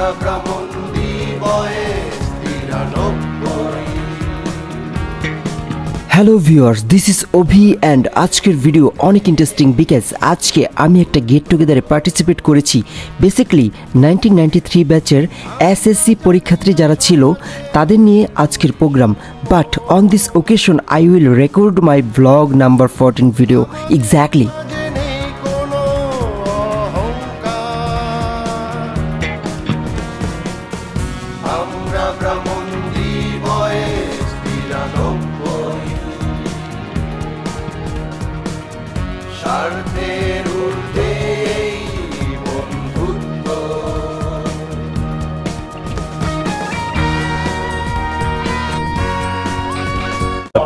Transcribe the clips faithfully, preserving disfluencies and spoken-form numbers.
আমরা ব্রাহ্মণী বয়েস তিরানব্বই। Hello viewers, this is Ovi and আজকের ভিডিও অনেক ইন্টারেস্টিং বিকজ আজকে আমি একটা গেট টুগেদারে পার্টিসিপেট করেছি। বেসিক্যালি নাইনটিন নাইনটি থ্রি ব্যাচের এসএসসি পরীক্ষার্থী যারা ছিল তাদের নিয়ে আজকের programme, but on this occasion I will record my blog number fourteen video exactly.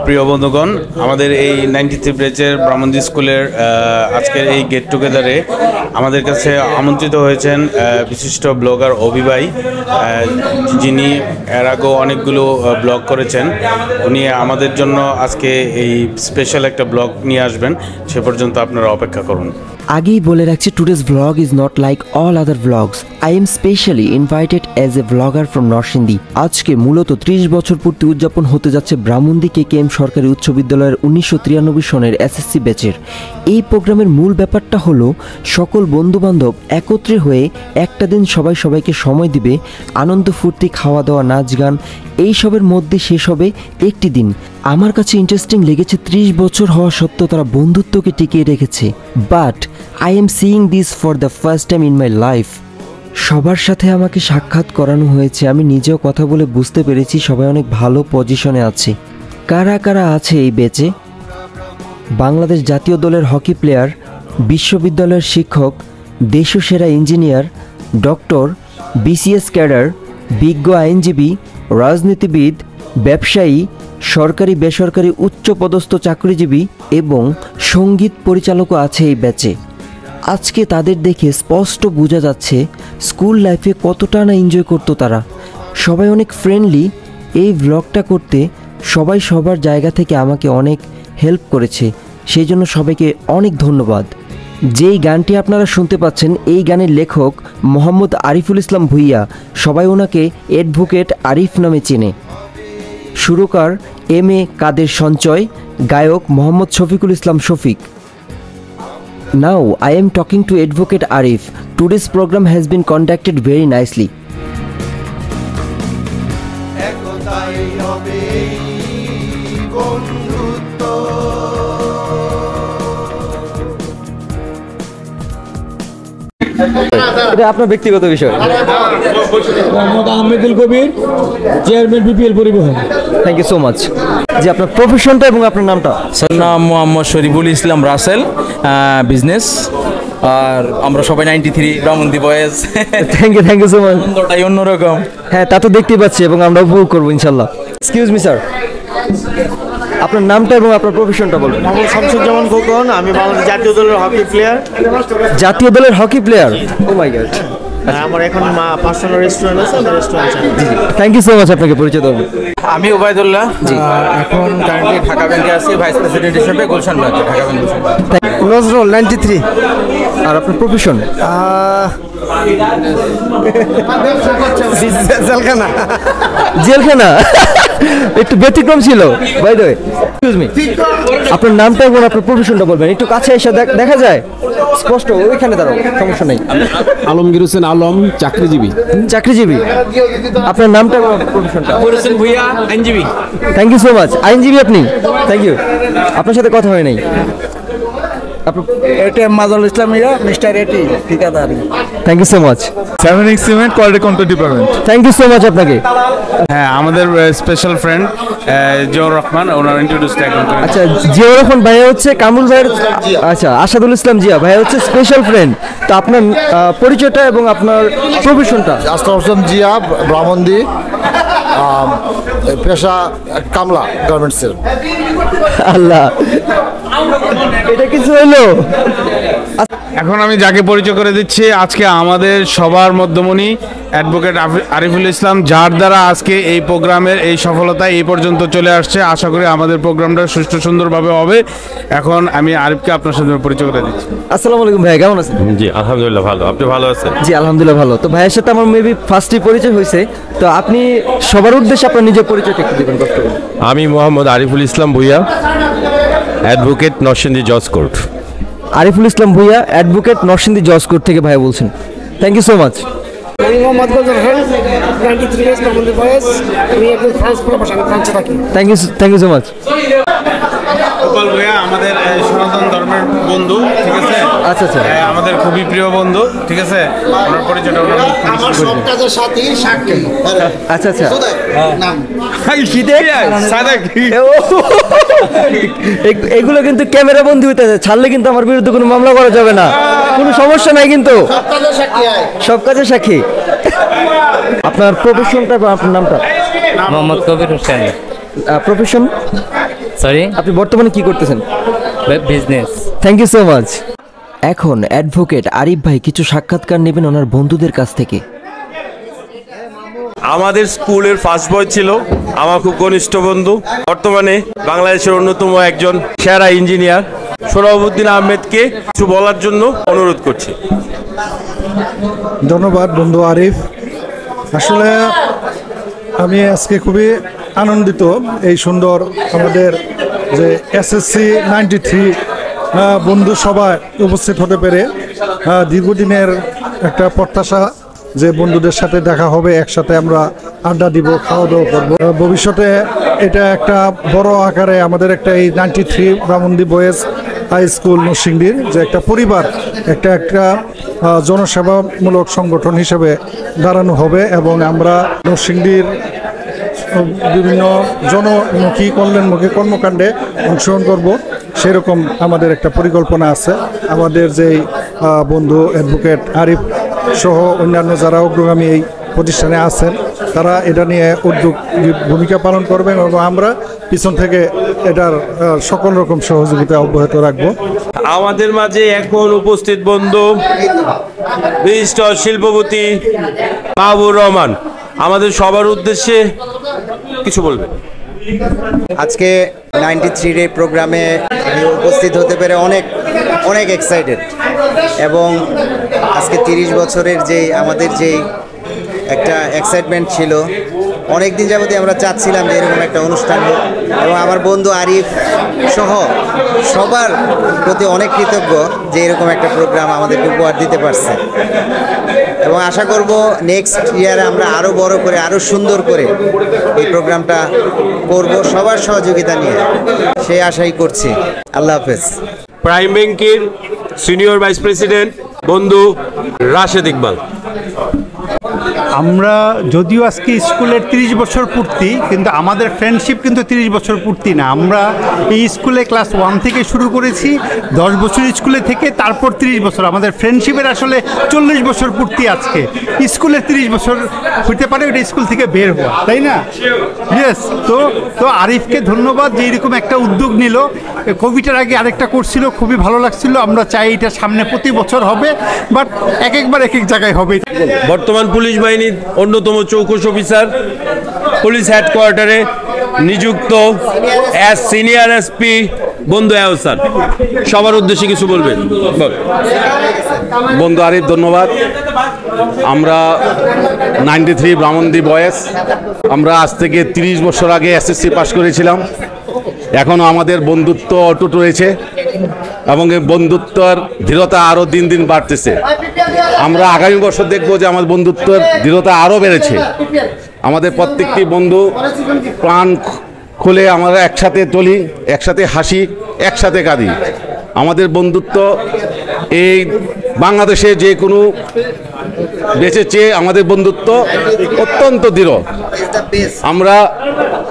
প্রিয় বন্ধুগণ, আমাদের এই নাইনটি থ্রি ব্যাচের ব্রাহ্মণী স্কুলের আজকের এই গেট টুগেদারে আমাদের কাছে আমন্ত্রিত হয়েছেন বিশিষ্ট ব্লগার অভি ভাই, যিনি এর আগেও অনেকগুলো ব্লগ করেছেন। উনি আমাদের জন্য আজকে এই স্পেশাল একটা ব্লগ নিয়ে আসবেন, সে পর্যন্ত আপনারা অপেক্ষা করুন। আগেই বলে রাখছি, today's blog is not like all other blogs. I am specially invited as a blogger from Narsingdi. আজকে মূলত ত্রিশ বছর পূর্তি উদযাপন হতে যাচ্ছে ব্রাহ্মণদি কেকেএম সরকারি উচ্চ বিদ্যালয়ের উনিশশো তিরানব্বই সনের এসএসসি ব্যাচের। এই প্রোগ্রামের মূল ব্যাপারটা হলো সকল বন্ধুবান্ধব একত্রে হয়ে একটা দিন সবাই সবাইকে সময় দিবে, আনন্দ ফুর্তি, খাওয়া দাওয়া, নাচ গান, এইসবের মধ্যে শেষ হবে একটি দিন। আমার কাছে ইন্টারেস্টিং লেগেছে ত্রিশ বছর হওয়া সত্ত্বেও তারা বন্ধুত্বকে টিকিয়ে রেখেছে, but I am seeing this for the first time in my life. সবার সাথে আমাকে সাক্ষাৎ করানো হয়েছে, আমি নিজেও কথা বলে বুঝতে পেরেছি সবাই অনেক ভালো পজিশনে আছে। কারা কারা আছে এই ব্যাচে? বাংলাদেশ জাতীয় দলের হকি প্লেয়ার, বিশ্ববিদ্যালয়ের শিক্ষক, দেশসেরা ইঞ্জিনিয়ার, ডক্টর, বিসিএস ক্যাডার, বিজ্ঞ আইনজীবী, রাজনীতিবিদ, ব্যবসায়ী, সরকারি বেসরকারি উচ্চপদস্থ চাকরিজীবী এবং সঙ্গীত পরিচালকও আছে এই ব্যাচে। আজকে তাদের দেখে স্পষ্ট বোঝা যাচ্ছে স্কুল লাইফে কতটা না এনজয় করতো তারা। সবাই অনেক ফ্রেন্ডলি। এই ব্লগটা করতে সবাই সবার জায়গা থেকে আমাকে অনেক হেল্প করেছে, সেই জন্য সবাইকে অনেক ধন্যবাদ। যেই গানটি আপনারা শুনতে পাচ্ছেন এই গানের লেখক মোহাম্মদ আরিফুল ইসলাম ভুইয়া, সবাই ওনাকে অ্যাডভোকেট আরিফ নামে চেনে। সুরকার এম এ কাদের সঞ্চয়, গায়ক Mohammad Shafiqul Islam Shafiq. Now I am talking to advocate Arif. Today's programme has been conducted very nicely. এটা আপনার ব্যক্তিগত বিষয়। মোহাম্মদ আহমেদুল কবির, চেয়ারম্যান বিপিএল পরিবহন। Thank you so much. জি, আপনার প্রফেশনটা এবং আপনার নামটা? স্যার, নাম মোহাম্মদ শরীফুল ইসলাম রাসেল, বিজনেস। আর আমরা সবাই ninety three Brahmani boys. Thank you, thank you so much. ওটাই অন্যরকম। হ্যাঁ, তা তো দেখতেই পাচ্ছি এবং আমরা উপভোগ করবো ইনশাল্লাহ। এক্সকিউজ মি স্যার, আপনার নামটা এবং আপনার প্রফেশনটা বলুন। আমি শামসুক জামান খোকন, আমি বাংলাদেশ জাতীয় দলের হকি প্লেয়ার। জাতীয় দলের hockey player, oh my god. আমার এখন পার্সোনাল রেস্টুরেন্ট আছে, আমার রেস্টুরেন্ট আছে। থ্যাংক ইউ সো মাচ, আপনাকে পরিচয় দেব। আমি ওবায়দুল্লাহ, এখন কারেন্টলি ঢাকা ব্যাংকে আছি ভাইস প্রেসিডেন্ট হিসেবে, গুলশান ব্রাঞ্চে, Dhaka bank Gulshan. Nazrul ninety three. আর আপনার প্রফেশন? জেলখানা। জেলখানা একটু ব্যতিক্রম ছিল। By the way, excuse me, আপনার নামটা এবং আপনার প্রফেশনটা বলবেন। একটু কাছে এসে দেখা যায় স্পষ্ট, ওইখানে দাঁড়াও, সমস্যা নেই। আলমগীর হোসেন আলম, চাকরিজীবী। চাকরিজীবী। আপনার নামটা এবং আপনার প্রফেশনটা? হোসেন ভুইয়া, আইনজীবী। Thank you so much. আইনজীবী আপনি? Thank you. আপনার সাথে কথা হয় নাই। আমাদের স্পেশাল ফ্রেন্ড জিয়াউর রহমান, ওনার ইন্ট্রোডিউস। আচ্ছা, জিয়াউর রহমান ভাই হচ্ছে কামরুল ভাইয়ের, আচ্ছা আসাদুল ইসলাম জিয়া ভাই হচ্ছে স্পেশাল ফ্রেন্ড। তো আপনার পরিচয়টা এবং আপনার প্রফেশনটা? আসাদুল ইসলাম জিয়া, ব্রাহ্মণদি, পেশা কামলা, গার্মেন্টসের। আল্লাহ, এটা কিছু হলো। এখন আমি যাকে পরিচয় করে দিচ্ছি, আজকে আমাদের সবার মধ্যমণি অ্যাডভোকেট আরিফুল ইসলাম, যার দ্বারা আজকে এই প্রোগ্রামের এই সফলতা এই পর্যন্ত চলে আসছে। আশা করি আমাদের প্রোগ্রামটা সুষ্ঠু সুন্দরভাবে হবে। এখন আমি আরিফকে আপনার সাথে পরিচয় করে দিচ্ছি। আসসালামু আলাইকুম ভাই, কেমন আছেন? জি আলহামদুলিল্লাহ ভালো। আপনি ভালো আছেন? জি আলহামদুলিল্লাহ ভালো। তো ভাইয়ের সাথে আমার মেবি ফার্স্টই পরিচয় হয়েছে, তো আপনি সবার উদ্দেশ্যে আপনার নিজের পরিচয়টা একটু দিবেন। আমি মোহাম্মদ আরিফুল ইসলাম ভুইয়া, অ্যাডভোকেট নরসিংদী জজ কোর্ট। আরিফুল ইসলাম ভুইয়া, অ্যাডভোকেট নরসিংদী জজ কোর্ট থেকে ভাইয়া বলছেন। Thank you so much. আমি মোহাম্মদ আরিফ ইসলাম। গোপাল ভুইয়া আমাদের সনাতন ধর্মের বন্ধু, ঠিক আছে? আচ্ছা আচ্ছা, আমাদের খুবই প্রিয় বন্ধু, ঠিক আছে? আমার পরিচয়টা সব কাজের সাথী সাক্ষী। আচ্ছা আচ্ছা, নাম এগুলো কিন্তু ক্যামেরা বন্দী হইতেছে, ছাড়লে কিন্তু আমার বিরুদ্ধে কোনো মামলা করা যাবে না, কোনো সমস্যা নাই, কিন্তু সব কাজের সাক্ষী। আপনার প্রফেশনটা, আপনার নামটা? মোহাম্মদ কবির হোসেন। প্রফেশন সরি, আপনি বর্তমানে কি করতেছেন? Business. Thank you so much. এখন অ্যাডভোকেট আরিফ ভাই কিছু সাক্ষাৎকার নেবেন ওনার বন্ধুদের কাছ থেকে। আমাদের স্কুলের ফার্স্ট বয় ছিল আমার খুব ঘনিষ্ঠ বন্ধু, বর্তমানে বাংলাদেশের অন্যতম একজন সেরা ইঞ্জিনিয়ার সোহরাবুদ্দিন আহমেদকে কিছু বলার জন্য অনুরোধ করছি। ধন্যবাদ বন্ধু আরিফ। আসলে আমি আজকে খুবই আনন্দিত, এই সুন্দর আমাদের যে এসএসসি নাইনটি থ্রি বন্ধু সভায় উপস্থিত হতে পেরে। দীর্ঘদিনের একটা প্রত্যাশা যে বন্ধুদের সাথে দেখা হবে, একসাথে আমরা আড্ডা দিব, খাওয়া দাওয়া করবো। ভবিষ্যতে এটা একটা বড় আকারে আমাদের একটা এই ninety three Brahmandi boys high school নরসিংদীর যে একটা পরিবার, একটা একটা জনসেবামূলক সংগঠন হিসেবে দাঁড়ানো হবে। এবং আমরা নরসিংদীর বিভিন্ন জনমুখী কল্যাণমুখী কর্মকাণ্ডে অংশগ্রহণ করব, সেরকম আমাদের একটা পরিকল্পনা আছে। আমাদের যেই বন্ধু অ্যাডভোকেট আরিফ সহ অন্যান্য যারা অগ্রগামী এই প্রতিষ্ঠানে আছেন, তারা এটা নিয়ে উদ্যোগ ভূমিকা পালন করবেন এবং আমরা পিছন থেকে এটার সকল রকম সহযোগিতা অব্যাহত রাখব। আমাদের মাঝে এখন উপস্থিত বন্ধু বিশিষ্ট শিল্পপতি মাহবুবুর রহমান আমাদের সবার উদ্দেশ্যে কিছু বলবেন। আজকে নাইনটি থ্রির এই প্রোগ্রামে আমি উপস্থিত হতে পেরে অনেক অনেক এক্সাইটেড, এবং আজকে তিরিশ বছরের যে আমাদের যেই একটা এক্সাইটমেন্ট ছিল, অনেক দিন যাবতই আমরা চাচ্ছিলাম যে এরকম একটা অনুষ্ঠান হোক, এবং আমার বন্ধু আরিফ সহ সবার প্রতি অনেক কৃতজ্ঞ যে এরকম একটা প্রোগ্রাম আমাদেরকে উপহার দিতে পারছে। এবং আশা করব নেক্সট ইয়ারে আমরা আরও বড় করে আরও সুন্দর করে এই প্রোগ্রামটা করব সবার সহযোগিতা নিয়ে, সেই আশাই করছি। আল্লাহ হাফেজ। প্রাইম ব্যাংকের সিনিয়র ভাইস প্রেসিডেন্ট বন্ধু রাশেদ ইকবাল। আমরা যদিও আজকে স্কুলের তিরিশ বছর পূর্তি, কিন্তু আমাদের ফ্রেন্ডশিপ কিন্তু তিরিশ বছর পূর্তি না। আমরা এই স্কুলে ক্লাস ওয়ান থেকে শুরু করেছি, দশ বছর স্কুলে থেকে, তারপর তিরিশ বছর। আমাদের ফ্রেন্ডশিপের আসলে চল্লিশ বছর পূর্তি আজকে, স্কুলের তিরিশ বছর হতে পারে ওটা স্কুল থেকে বের হওয়া, তাই না? ইয়েস। তো তো আরিফকে ধন্যবাদ যে এরকম একটা উদ্যোগ নিল। কোভিডের আগে আরেকটা করছিল, খুবই ভালো লাগছিল। আমরা চাই এটা সামনে প্রতি বছর হবে, বাট এক একবার এক এক জায়গায় হবে। বর্তমান পুলিশ বাহিনীর অন্যতম চৌকস অফিসার, পুলিশ হেডকোয়ার্টারে নিযুক্ত এস সিনিয়র এসপি বন্ধু আহসান, সবার উদ্দেশ্যে কিছু বলবেন। বন্ধু আরিফ ধন্যবাদ। আমরা নাইনটি থ্রি ব্রাহ্মন্দি বয়েজ, আমরা আজ থেকে তিরিশ বছর আগে এসএসসি পাস করেছিলাম। এখনও আমাদের বন্ধুত্ব অটুট রয়েছে এবং এই বন্ধুত্বর দৃঢ়তা আরও দিন দিন বাড়তেছে। আমরা আগামী বছর দেখব যে আমার বন্ধুত্বের দৃঢ়তা আরও বেড়েছে। আমাদের প্রত্যেকটি বন্ধু প্রাণ খুলে আমরা একসাথে চলি, একসাথে হাসি, একসাথে কাঁদি। আমাদের বন্ধুত্ব এই বাংলাদেশে যে কোনো বেঁচে চেয়ে আমাদের বন্ধুত্ব অত্যন্ত দৃঢ়। আমরা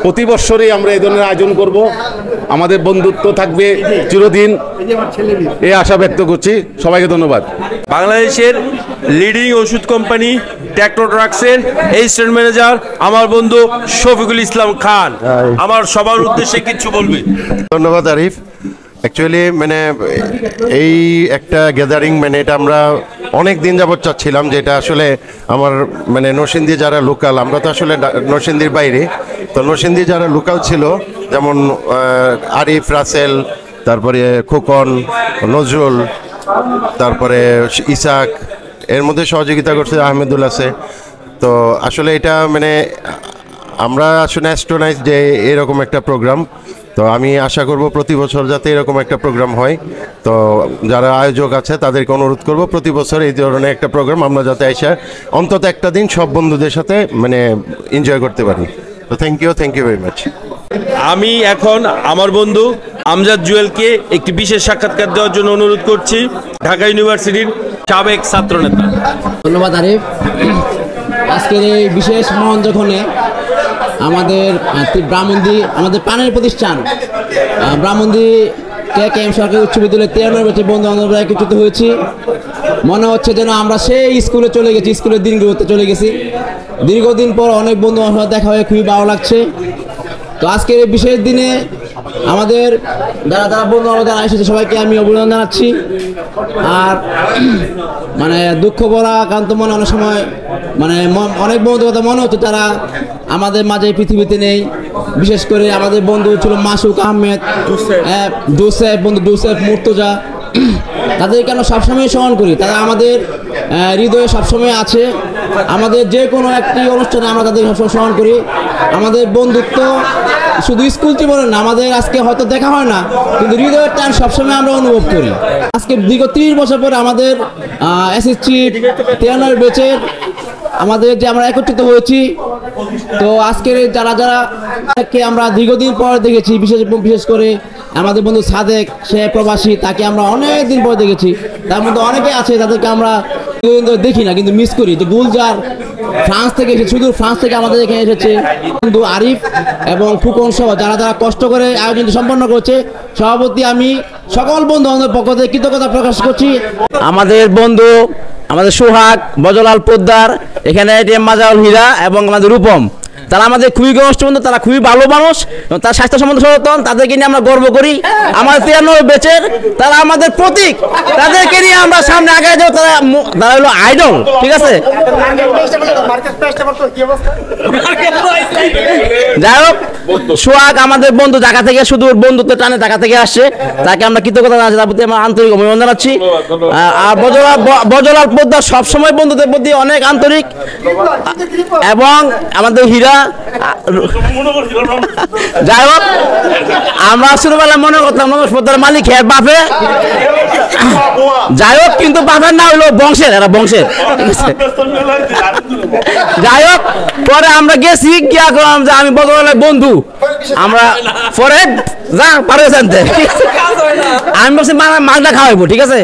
প্রতি বছরই আমরা এই ধরনের আয়োজন করব, আমাদের বন্ধুত্ব থাকবে চিরদিন, এই আশা ব্যক্ত করছি। সবাইকে ধন্যবাদ। বাংলাদেশের লিডিং ওষুধ কোম্পানি ট্যাক্টর ড্রাগসের অ্যাসিস্ট্যান্ট ম্যানেজার আমার বন্ধু শফিকুল ইসলাম খান, আমার সবার উদ্দেশ্যে কিছু বলবে। ধন্যবাদ আরিফ। অ্যাকচুয়ালি মানে এই একটা গ্যাদারিং মানে এটা আমরা অনেক দিন যাবৎ চাচ্ছিলাম, যেটা আসলে আমার মানে নরসিংদী যারা লোকাল, আমরা তো আসলে নরসিংদীর বাইরে, তো নরসিংদী যারা লোকাল ছিল যেমন আরিফ, রাসেল, তারপরে খোকন, নজরুল, তারপরে ইসাক, এর মধ্যে সহযোগিতা করছে আহমেদুল আছে। তো আসলে এটা মানে আমরা আসলে অ্যাস্ট্রোনাইজ যে এরকম একটা প্রোগ্রাম, তো আমি আশা করব প্রতি বছর যাতে এরকম একটা প্রোগ্রাম হয়। তো যারা আয়োজক আছে তাদেরকে অনুরোধ করব প্রতি বছর এই ধরনের একটা প্রোগ্রাম আমরা যাতে এসে অন্তত একটা দিন সব বন্ধুদের সাথে মানে এনজয় করতে পারি। তো thank you, thank you very much. আমি এখন আমার বন্ধু আমজাদ জুয়েলকে একটি বিশেষ সাক্ষাৎকার দেওয়ার জন্য অনুরোধ করছি, ঢাকা ইউনিভার্সিটির সাবেক ছাত্রনেতা। ধন্যবাদ আরিফ। আজকের এই বিশেষ মঞ্চনে আমাদের ব্রাহ্মণী, আমাদের প্রাণের প্রতিষ্ঠান ব্রাহ্মণী কেকেএম সরকারি উচ্চ বিদ্যালয়ের তিরানব্বই বছর বন্ধু বান্ধবরা একত্রিত হয়েছি। মনে হচ্ছে যেন আমরা সেই স্কুলে চলে গেছি, স্কুলের দিনগুলোতে চলে গেছি। দীর্ঘদিন পর অনেক বন্ধু বান্ধব দেখা হয়ে খুবই ভালো লাগছে। তো আজকের এই বিশেষ দিনে আমাদের যারা যারা বন্ধু আমাদের এসেছে সবাইকে আমি অভিনন্দন জানাচ্ছি। আর মানে দুঃখ ভরা কান্ত মনে অনেক সময় মানে অনেক বন্ধুর কথা মনে হচ্ছে তারা আমাদের মাঝে পৃথিবীতে নেই। বিশেষ করে আমাদের বন্ধু ছিল মাসুক আহমেদ, জোসেফ, বন্ধু জোসেফ, মুর্তজা, তাদেরকে আমরা সবসময় স্মরণ করি। তারা আমাদের হৃদয়ে সবসময় আছে। আমাদের যে কোনো একটি অনুষ্ঠানে আমরা তাদের সবসময় স্মরণ করি। আমাদের বন্ধুত্ব শুধু স্কুল জীবনে না, আমাদের আজকে হয়তো দেখা হয় না কিন্তু হৃদয়ের টান সবসময় আমরা অনুভব করি। আজকে বিগত ত্রিশ বছর পরে আমাদের এসএসসি তিরানব্বই ব্যাচের আমাদের যে আমরা একত্রিত হয়েছি। তো আজকের যারা যারা আমরা দীর্ঘদিন পর দেখেছি, বিশেষ বিশেষ করে আমাদের বন্ধু সাদেক, সে প্রবাসী, তাকে আমরা অনেক দিন পর দেখেছি। তার মধ্যে অনেকে আছে তাদেরকে আমরা দেখি না কিন্তু মিস করি। যে গুলজার ফ্রান্স থেকে এসে, শুধু ফ্রান্স থেকে আমাদের এখানে এসেছে, বন্ধু আরিফ এবং ফুকন সহ যারা যারা কষ্ট করে আয়োজন সম্পন্ন করছে, সভাপতি আমি সকল বন্ধু আমাদের পক্ষ থেকে কৃতজ্ঞতা প্রকাশ করছি। আমাদের বন্ধু আমাদের সোহাগ, বজলাল পোদ্দার, এখানে এটিএম মাজাউল হীরা এবং আমাদের রূপম, তারা আমাদের খুবই ঘনিষ্ঠ বন্ধু। তারা খুবই ভালো মানুষ, তার স্বাস্থ্য সম্বন্ধে সচেতন, তাদেরকে নিয়ে আমরা গর্ব করি। আমাদের তিরানব্বই ব্যাচের তারা আমাদের প্রতীক, তাদেরকে নিয়ে আমরা সামনে আগায় যাবো। তারা তারা হলো আইডল, ঠিক আছে। যাই হোক, সোহাগ আমাদের বন্ধু, ঢাকা থেকে, শুধু বন্ধুত্ব টানে ঢাকা থেকে আসছে, তাকে আমরা কৃতজ্ঞতা জানাচ্ছি, তার প্রতি আমরা আন্তরিক অভিনন্দন জানাচ্ছি। আর বজলাল বজলাল পোদ্দার সবসময় বন্ধুদের প্রতি অনেক আন্তরিক, এবং আমাদের হীরা। যাই হোক, আমরা শুরুবেলা মনে করতাম মনোজ পোদ্দার মালিক হ্যাঁ বাপে, যাই হোক কিন্তু বাপের না হলো বংশের, এরা বংশের। যাই হোক, পরে আমরা গেছি গিয়া করলাম যে আমি বদলালের বন্ধু, আমরা পরে যা পারে জানতে আমি বলছি মালটা খাওয়াইবো, ঠিক আছে,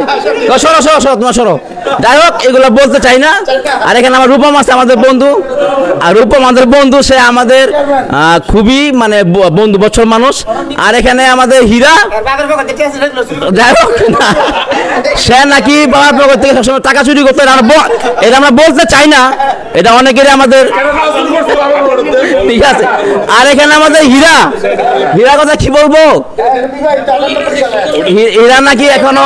সরো সরো সরো তোমার সরো। যাই হোক, এগুলো বলতে চাই না। আর এখানে আমার রূপম আছে, আমাদের বন্ধু। আর রূপম আমাদের বন্ধু, সে আমাদের খুবই মানে বন্ধু বছর মানুষ। আর এখানে আমাদের হীরা, যাই হোক সে নাকি বাবার পক্ষ থেকে সবসময় টাকা চুরি করতে, আর এটা আমরা বলতে চাই না, এটা অনেকেরই আমাদের, ঠিক আছে। আর এখানে আমাদের হীরা, হীরা কথা কি বলবো, হীরা নাকি এখনো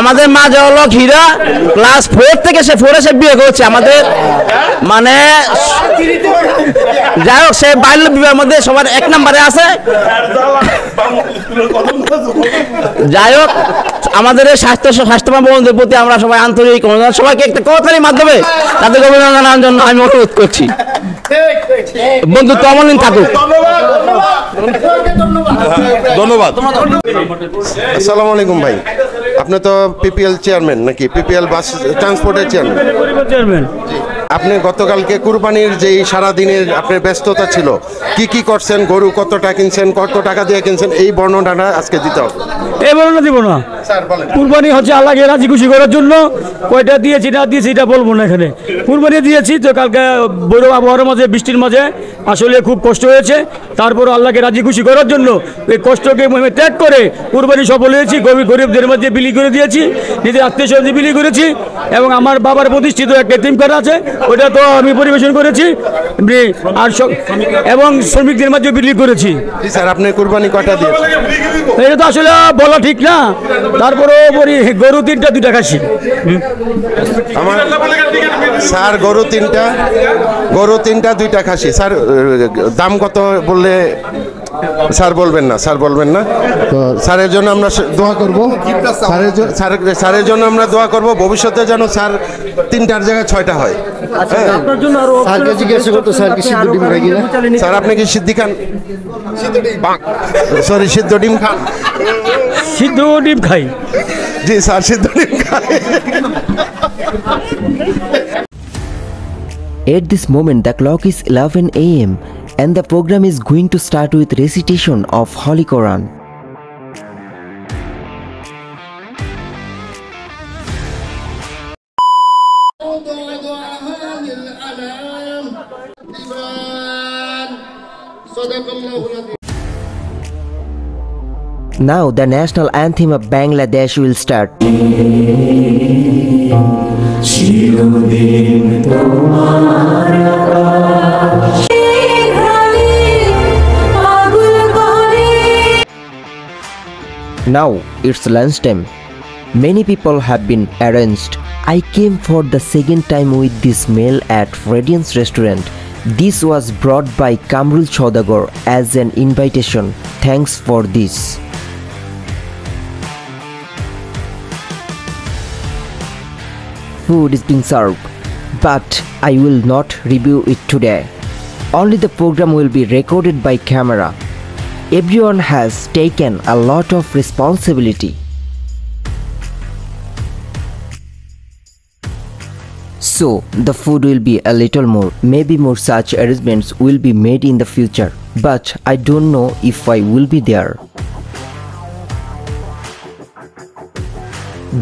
আমাদের মা জলক হীরা ক্লাস ফোর থেকে সে ফোরে সে বিয়ে করছে আমাদের, মানে যাই হোক সে বাল্য বিবাহের মধ্যে সবার এক নম্বরে আছে। যাই হোক, আমাদের স্বাস্থ্য স্বাস্থ্যবান বন্ধুদের প্রতি আমরা সবাই আন্তরিক, সবাইকে একটা কথার মাধ্যমে তাদের অভিনন্দন জানানোর জন্য আমি অনুরোধ করছি। বন্ধু তমলিন থাকুক। ধন্যবাদ। আসসালামু আলাইকুম ভাই, আপনি তো পিপিএল চেয়ারম্যান নাকি? পিপিএল বাস ট্রান্সপোর্টের চেয়ারম্যান। আপনি গতকালকে কুরবানির যেই সারাদিনের আপনার ব্যস্ততা ছিল, কি কি করছেন, গরু কতটা কিনছেন, কত টাকা দিয়ে কিনছেন, এই বর্ণনাটা আজকে দিতে হবে। এই বর্ণনা দিব না, কুরবানি হচ্ছে আল্লাহকে রাজি খুশি করার জন্য, কয়টা দিয়েছি না দিয়েছি এটা বলবো না এখানে। কুরবানি দিয়েছি তো কালকে বৈরব আবহাওয়ার মাঝে বৃষ্টির মাঝে আসলে খুব কষ্ট হয়েছে, তারপর আল্লাহকে রাজি খুশি করার জন্য এই কষ্টকে ত্যাগ করে কুরবানি সফল হয়েছি। গরিব গরিবদের মধ্যে বিলি করে দিয়েছি, নিজের আত্মীয় স্বজন বিলি করেছি, এবং আমার বাবার প্রতিষ্ঠিত একটা এতিমখানা আছে ওটা তো আমি পরিবেশন করেছি, আর এবং শ্রমিকদের মধ্যে বিলি করেছি। স্যার আপনি কুরবানি কয়টা দিয়েছেন এটা তো আসলে বলা ঠিক না, তারপরে গরু তিনটা দুইটা খাসি। আমার স্যার গরু তিনটা গরু তিনটা দুইটা খাসি। স্যার দাম কত বললে স্যার বলবেন না? স্যার বলবেন না তো স্যারের জন্য আমরা দোয়া করবো, স্যারের জন্য আমরা দোয়া করবো ভবিষ্যতে যেন স্যার তিনটার জায়গায় ছয়টা হয়। স্যার আপনি কি সিদ্ধি খান? সরি সিদ্ধ ডিম খান? সিদ্ধ ডিম খাই। জি স্যার সিদ্ধ ডিম খাই। At this moment the clock is eleven A M and the program is going to start with recitation of Holy Quran. Now the national anthem of Bangladesh will start. Now it's lunchtime. Many people have been arranged. I came for the second time with this meal at Radiance Restaurant. This was brought by Kamrul Chhodagor as an invitation. Thanks for this. Food is being served, but I will not review it today. Only the program will be recorded by camera. Everyone has taken a lot of responsibility. So the food will be a little more. Maybe more such arrangements will be made in the future. But I don't know if I will be there.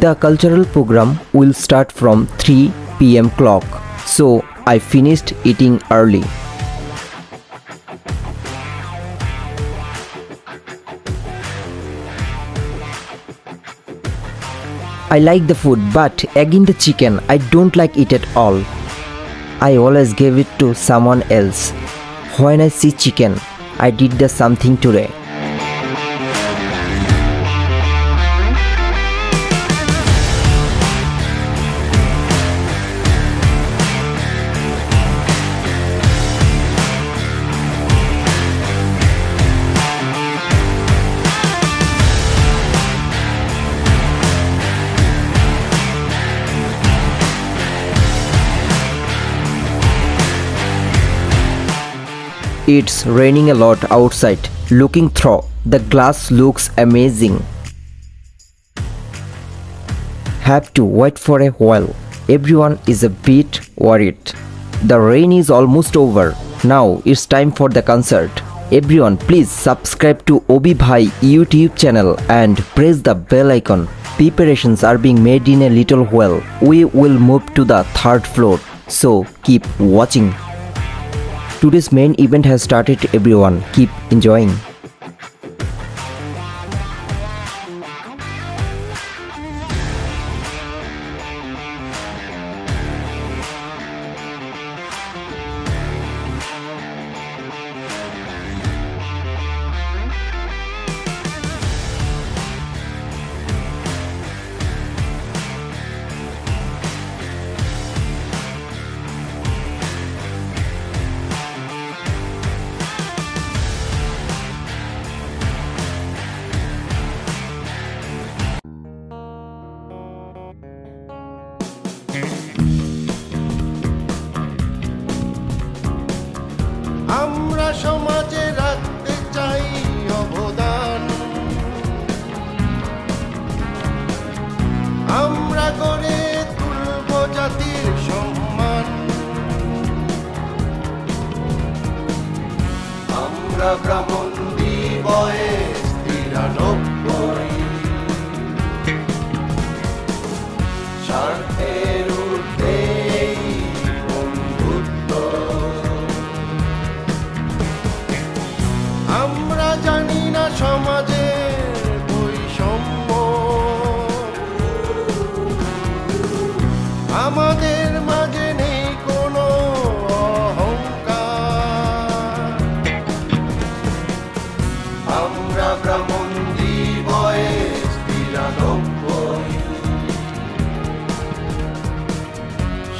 The cultural program will start from three P M clock. So I finished eating early. I like the food, but again the chicken, I don't like it at all. I always gave it to someone else. When I see chicken, I did the something today. It's raining a lot outside. Looking through the glass looks amazing. Have to wait for a while. Everyone is a bit worried. The rain is almost over. Now it's time for the concert. Everyone please subscribe to Obhi Bhai YouTube channel and press the bell icon. Preparations are being made in a little while. We will move to the third floor. So keep watching. Today's main event has started. Everyone keep enjoying. আমরা সমাজে রাখতে চাই অবদান, আমরা গড়ে তুলব জাতির সম্মান, আমরা ব্রাহ্মণ দিবস তিরানব্বই আমরা ব্রাহ্মণী বয়েস বিরানব্বই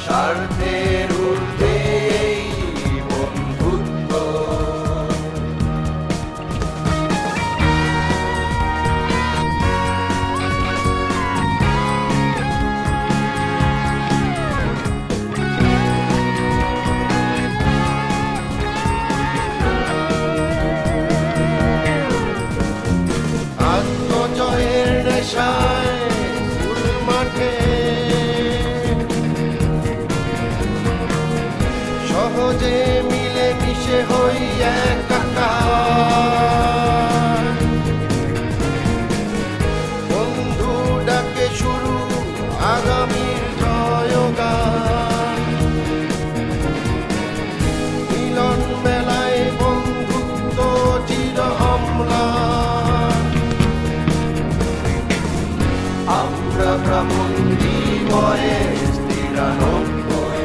স্বার্থের ঊর্ধ্বে বন্ধুত্ব। সহজে মিলে মিশে হই একাকার, বন্ধু ডাকে শুরু আগামীর জয়গান। মিলন মেলায় বন্ধুত্ব চির অম্লান। আমরা ব্রাহ্মণী বয়েস তিরানব্বই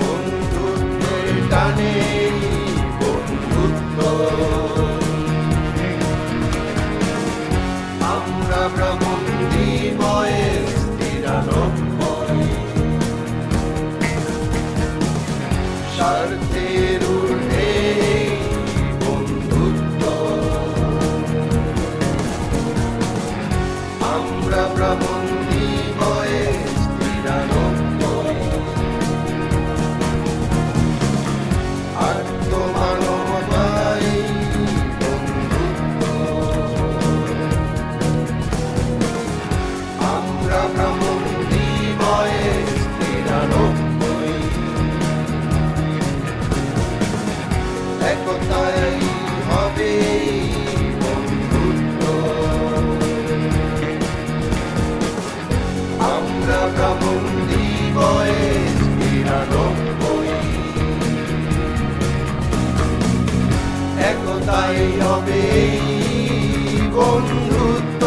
বন্ধুত্বের টানে বন্ধুত্ব। আমরা ব্রাহ্মণী বয়েস তিরানব্বই স্বার্থের ঊর্ধ্বে বন্ধুত্ব। আমরা ব্রাহ্মণী বয়েস তিরানব্বই আত্মমানবতাই বন্ধুত্ব। আমরা ব্রাহ্মণী বয়েস তিরানব্বই একতাই হবে বন্ধুত্ব। আমরা ব্রাহ্মণী বয়েস বিরানব্বই একতাই হবে বন্ধুত্ব।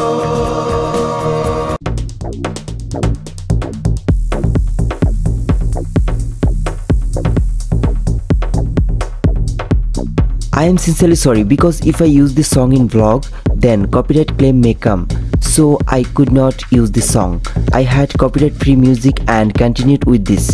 I am sincerely sorry because if I use this song in vlog then copyright claim may come, so I could not use this song. I had copyright free music and continued with this.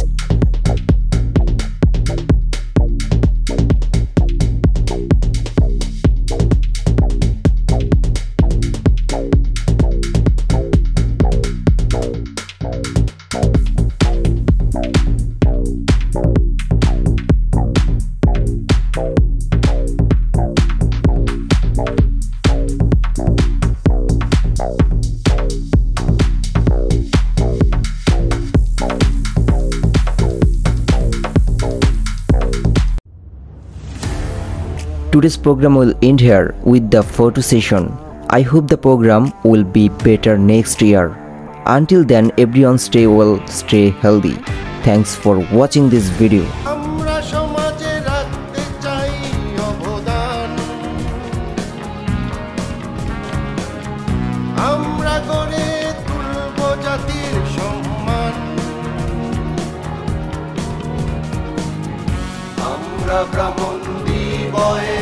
Today's program will end here with the photo session. I hope the program will be better next year. Until then, everyone stay well, stay healthy. Thanks for watching this video. আমরা সমাজে রাখতে চাই অবদান, আমরা গড়ে তুলব জাতির সম্মান। আমরা ব্রাহ্মণী বয়েস